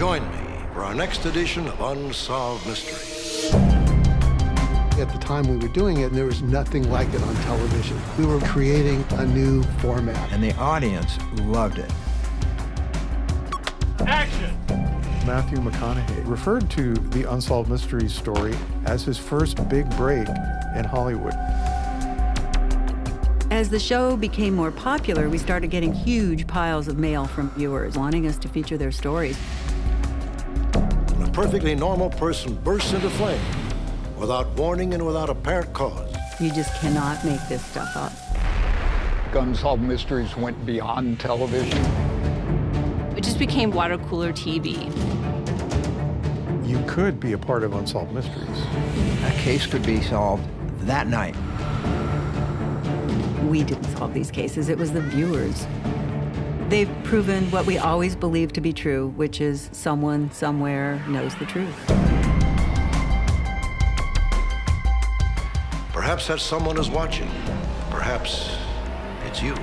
Join me for our next edition of Unsolved Mysteries. At the time we were doing it, there was nothing like it on television. We were creating a new format. And the audience loved it. Action! Matthew McConaughey referred to the Unsolved Mysteries story as his first big break in Hollywood. As the show became more popular, we started getting huge piles of mail from viewers wanting us to feature their stories. When a perfectly normal person bursts into flame without warning and without apparent cause. You just cannot make this stuff up. Unsolved Mysteries went beyond television. It just became water cooler TV. You could be a part of Unsolved Mysteries. A case could be solved that night. We didn't solve these cases, it was the viewers. They've proven what we always believed to be true, which is someone somewhere knows the truth. Perhaps that someone is watching. Perhaps it's you.